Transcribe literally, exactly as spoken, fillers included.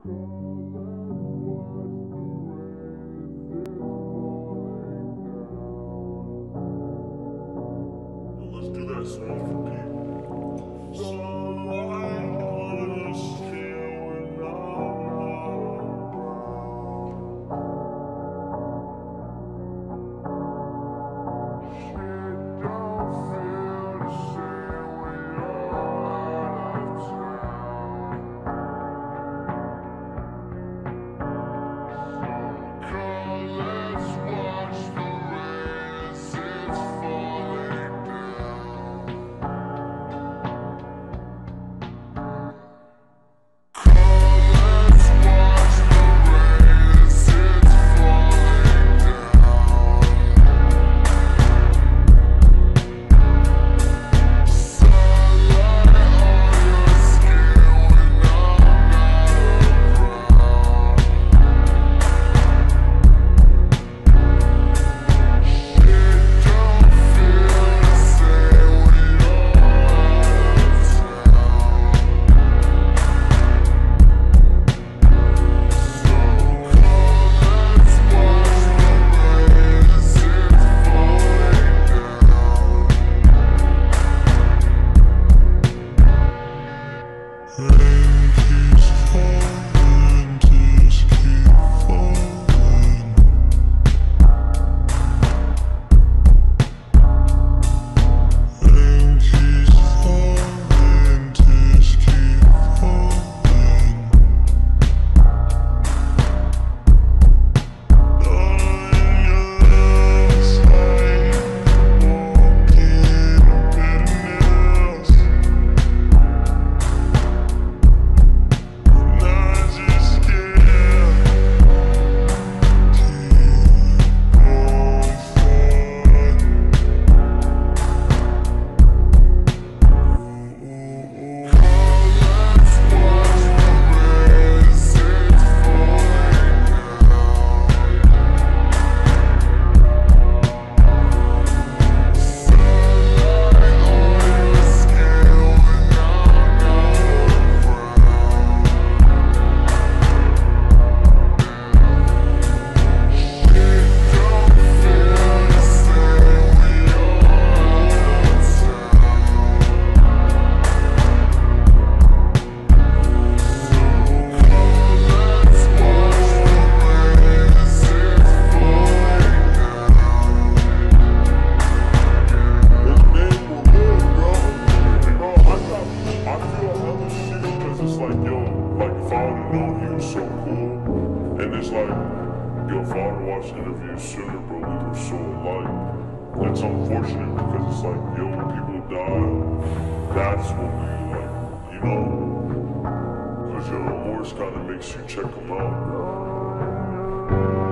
Let's do that song. Your father watched interviews sooner, but we were so alike. It's unfortunate because it's like, yo, when people die, that's when we, like, you know, because your remorse kind of makes you check them out.